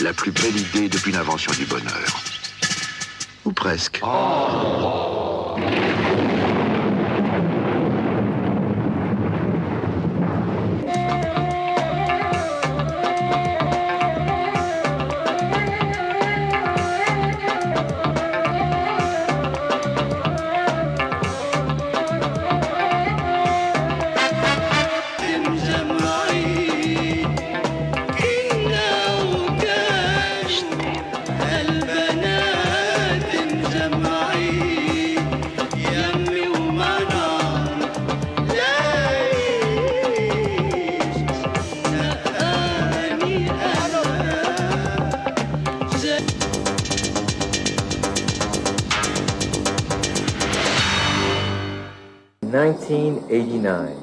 La plus belle idée depuis l'invention du bonheur. Ou presque. Oh. In 1989,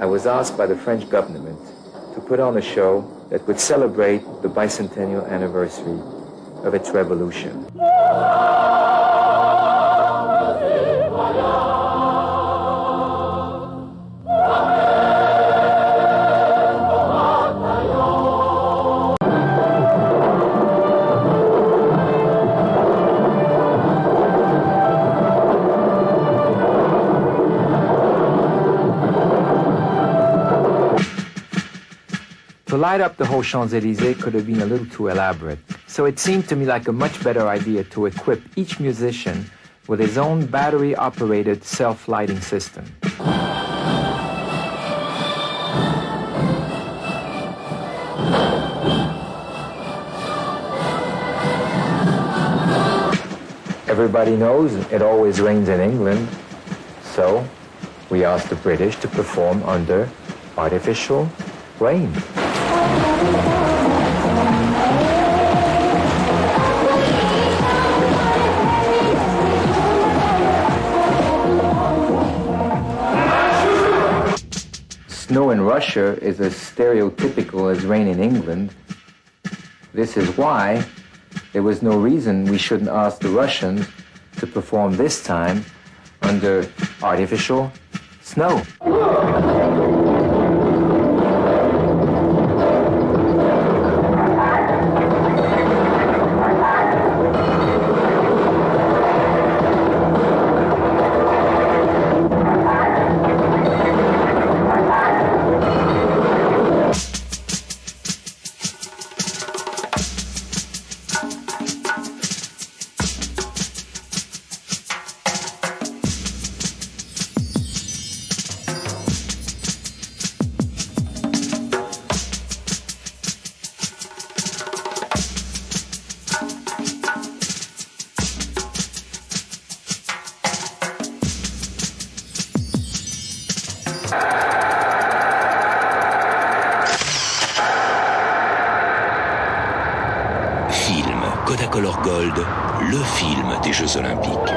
I was asked by the French government to put on a show that would celebrate the bicentennial anniversary of its revolution. To light up the whole Champs-Élysées could have been a little too elaborate, so it seemed to me like a much better idea to equip each musician with his own battery-operated self-lighting system. Everybody knows it always rains in England, so we asked the British to perform under artificial rain. Snow in Russia is as stereotypical as rain in England. This is why there was no reason we shouldn't ask the Russians to perform this time under artificial snow. Film Kodakcolor Gold, le film des Jeux Olympiques.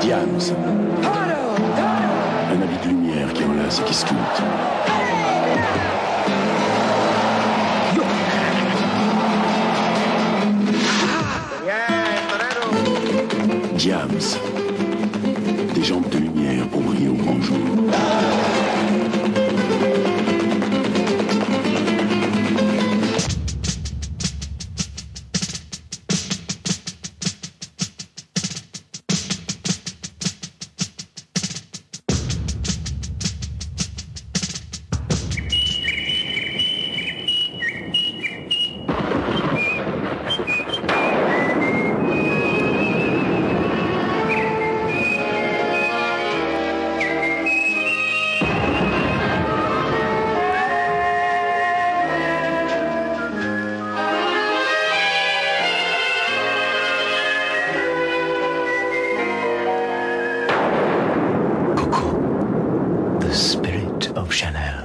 Diams. Un habit de lumière qui enlace et qui sculpte. Champs, des jambes de lumière pour briller au grand jour. Chanel.